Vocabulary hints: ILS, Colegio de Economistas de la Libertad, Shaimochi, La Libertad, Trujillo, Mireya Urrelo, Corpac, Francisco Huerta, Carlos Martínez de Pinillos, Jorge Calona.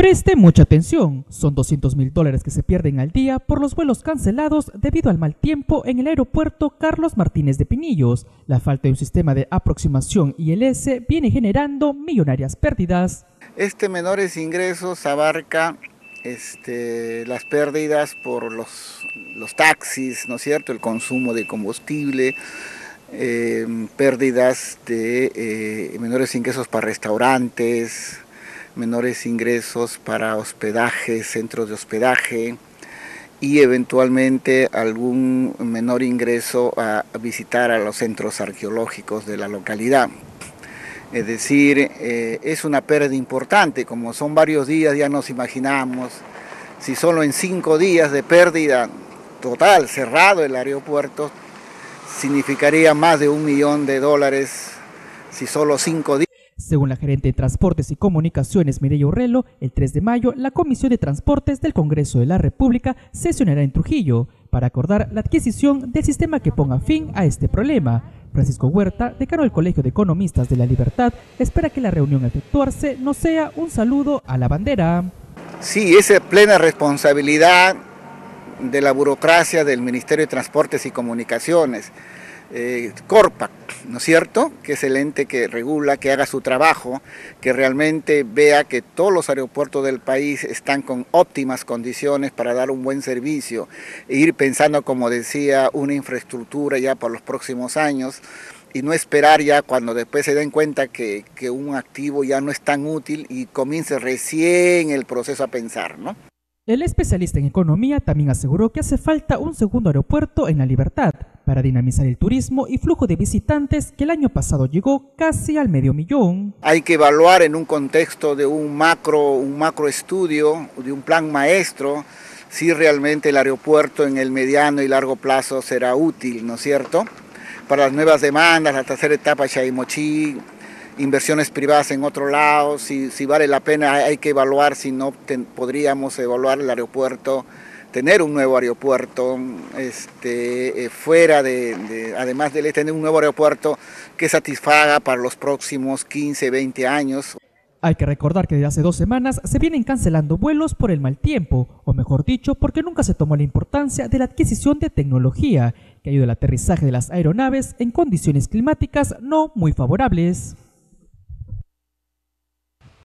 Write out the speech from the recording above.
Preste mucha atención, son $200.000 que se pierden al día por los vuelos cancelados debido al mal tiempo en el aeropuerto Carlos Martínez de Pinillos. La falta de un sistema de aproximación ILS viene generando millonarias pérdidas. Menores ingresos abarca las pérdidas por los taxis, ¿no es cierto?, el consumo de combustible, pérdidas de menores ingresos para restaurantes, menores ingresos para hospedajes, centros de hospedaje y eventualmente algún menor ingreso a visitar a los centros arqueológicos de la localidad. Es decir, es una pérdida importante, como son varios días ya nos imaginamos, si solo en 5 días de pérdida total, cerrado el aeropuerto, significaría más de $1 millón, si solo 5 días. Según la gerente de Transportes y Comunicaciones, Mireya Urrelo, el 3 de mayo la Comisión de Transportes del Congreso de la República sesionará en Trujillo para acordar la adquisición del sistema que ponga fin a este problema. Francisco Huerta, decano del Colegio de Economistas de la Libertad, espera que la reunión a efectuarse no sea un saludo a la bandera. Sí, es plena responsabilidad de la burocracia del Ministerio de Transportes y Comunicaciones, Corpac, ¿no es cierto?, que es el ente que regula, que haga su trabajo, que realmente vea que todos los aeropuertos del país están con óptimas condiciones para dar un buen servicio e ir pensando, como decía, una infraestructura ya para los próximos años y no esperar ya cuando después se den cuenta que un activo ya no es tan útil y comience recién el proceso a pensar, ¿no? El especialista en economía también aseguró que hace falta un segundo aeropuerto en La Libertad para dinamizar el turismo y flujo de visitantes que el año pasado llegó casi al 500.000. Hay que evaluar en un contexto de un macro estudio, de un plan maestro, si realmente el aeropuerto en el mediano y largo plazo será útil, ¿no es cierto?, para las nuevas demandas, la tercera etapa Shaimochi, inversiones privadas en otro lado, si vale la pena hay que evaluar, si no podríamos evaluar el aeropuerto, tener un nuevo aeropuerto, fuera además de tener un nuevo aeropuerto que satisfaga para los próximos 15, 20 años. Hay que recordar que desde hace 2 semanas se vienen cancelando vuelos por el mal tiempo, o mejor dicho, porque nunca se tomó la importancia de la adquisición de tecnología que ayuda al aterrizaje de las aeronaves en condiciones climáticas no muy favorables.